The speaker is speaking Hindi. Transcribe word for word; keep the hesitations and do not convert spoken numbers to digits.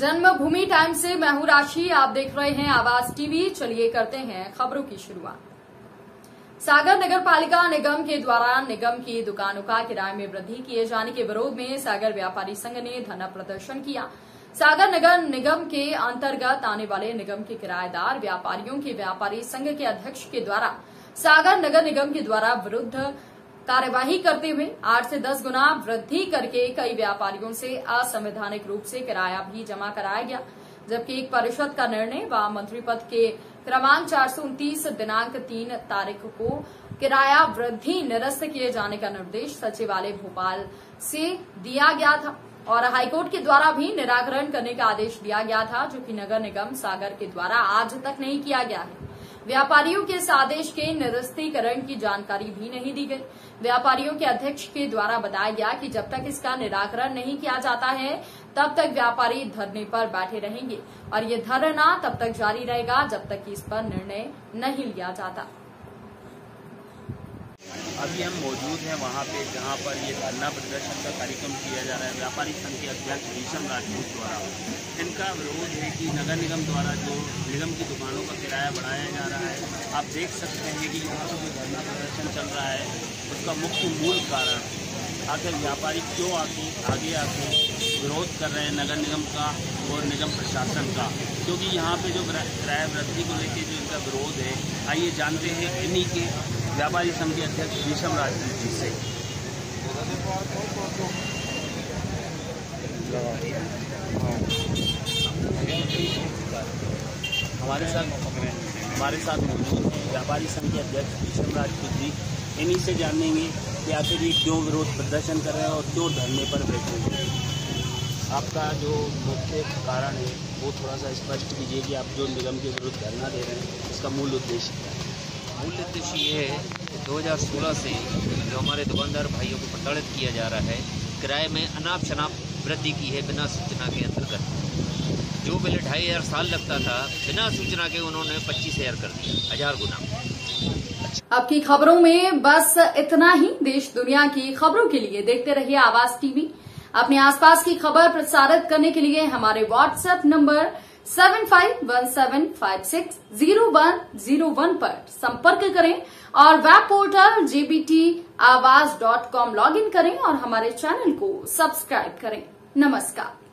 जन्मभूमि टाइम से मैं हूं राशि, आप देख रहे हैं आवाज टीवी। चलिए करते हैं खबरों की शुरुआत। सागर नगर पालिका निगम के द्वारा निगम की दुकानों का किराए में वृद्धि किए जाने के विरोध में सागर व्यापारी संघ ने धरना प्रदर्शन किया। सागर नगर निगम के अंतर्गत आने वाले निगम के किराएदार व्यापारियों के व्यापारी संघ के अध्यक्ष के द्वारा सागर नगर निगम के द्वारा विरुद्ध कार्यवाही करते हुए आठ से दस गुना वृद्धि करके कई व्यापारियों से असंवैधानिक रूप से किराया भी जमा कराया गया, जबकि एक परिषद का निर्णय व मंत्री पद के क्रमांक चार सौ उनतीस दिनांक तीन तारीख को किराया वृद्धि निरस्त किए जाने का निर्देश सचिवालय भोपाल से दिया गया था और हाईकोर्ट के द्वारा भी निराकरण करने का आदेश दिया गया था, जो कि नगर निगम सागर के द्वारा आज तक नहीं किया गया है। व्यापारियों के इस आदेश के निरस्तीकरण की जानकारी भी नहीं दी गई। व्यापारियों के अध्यक्ष के द्वारा बताया गया कि जब तक इसका निराकरण नहीं किया जाता है तब तक व्यापारी धरने पर बैठे रहेंगे और ये धरना तब तक जारी रहेगा जब तक कि इस पर निर्णय नहीं लिया जाता। अभी हम मौजूद हैं वहाँ पे जहाँ पर ये धरना प्रदर्शन का कार्यक्रम किया जा रहा है। व्यापारी संघ के अध्यक्ष भीषम राजदूत द्वारा इनका विरोध है कि नगर निगम द्वारा जो निगम की दुकानों का किराया बढ़ाया जा रहा है। आप देख सकते हैं कि यहाँ पर जो धरना प्रदर्शन चल रहा है उसका मुख्य मूल कारण आखिर व्यापारी क्यों आके आगे आके विरोध कर रहे हैं नगर निगम का और निगम प्रशासन का, क्योंकि यहाँ पर जो किराया वृद्धि को लेकर जो इनका विरोध है। आइए जानते हैं इन्हीं के व्यापारी संघ के अध्यक्ष भीषम राजदूत जी से। हमारे साथ हमारे साथ मौजूद व्यापारी संघ के अध्यक्ष भीषम राजदूत जी, इन्हीं से जानेंगे कि आखिर ये क्यों विरोध प्रदर्शन कर रहे हैं और क्यों धरने पर बैठे हैं। आपका जो मुख्य कारण है वो थोड़ा सा स्पष्ट कीजिए कि आप जो निगम के विरुद्ध धरना दे रहे हैं इसका मूल उद्देश्य क्या है। मूल उद्देश्य ये है कि दो हज़ार सोलह से जो हमारे दुकानदार भाइयों को प्रताड़ित किया जा रहा है, किराए में अनाप शनाप वृद्धि की है बिना सूचना के अंतर्गत। जो पहले ढाई हज़ार साल लगता था, बिना सूचना के उन्होंने पच्चीस हज़ार कर दिया, हजार गुना। अब की खबरों में बस इतना ही। देश दुनिया की खबरों के लिए देखते रहिए आवाज टीवी। अपने आसपास की खबर प्रसारित करने के लिए हमारे WhatsApp number seven five one seven five six zero one zero one पर संपर्क करें और web portal JBT Awaaz dot com log in करें और हमारे चैनल को सब्सक्राइब करें। नमस्कार।